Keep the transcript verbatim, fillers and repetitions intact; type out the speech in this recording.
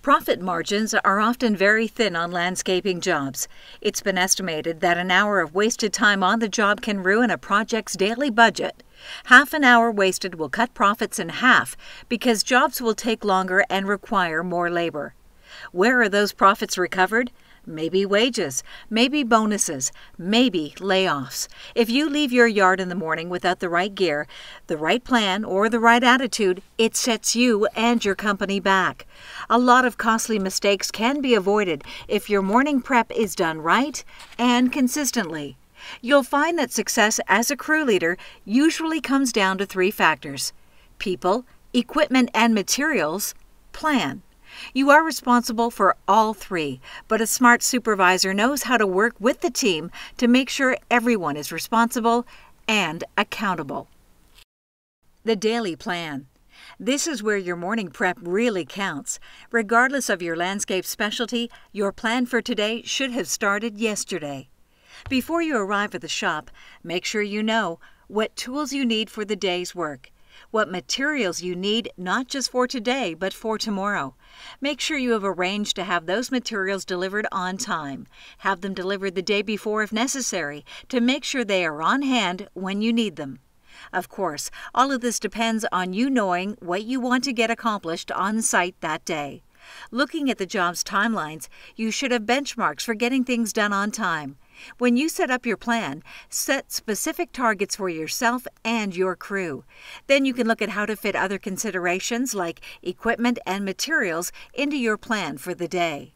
Profit margins are often very thin on landscaping jobs. It's been estimated that an hour of wasted time on the job can ruin a project's daily budget. Half an hour wasted will cut profits in half because jobs will take longer and require more labor. Where are those profits recovered? Maybe wages, maybe bonuses, maybe layoffs. If you leave your yard in the morning without the right gear, the right plan, or the right attitude, it sets you and your company back. A lot of costly mistakes can be avoided if your morning prep is done right and consistently. You'll find that success as a crew leader usually comes down to three factors: people, equipment and materials, plan. You are responsible for all three, but a smart supervisor knows how to work with the team to make sure everyone is responsible and accountable. The daily plan. This is where your morning prep really counts. Regardless of your landscape specialty, your plan for today should have started yesterday. Before you arrive at the shop, make sure you know what tools you need for the day's work. What materials you need, not just for today, but for tomorrow. Make sure you have arranged to have those materials delivered on time. Have them delivered the day before if necessary, to make sure they are on hand when you need them. Of course, all of this depends on you knowing what you want to get accomplished on site that day. Looking at the job's timelines, you should have benchmarks for getting things done on time. When you set up your plan, set specific targets for yourself and your crew. Then you can look at how to fit other considerations like equipment and materials into your plan for the day.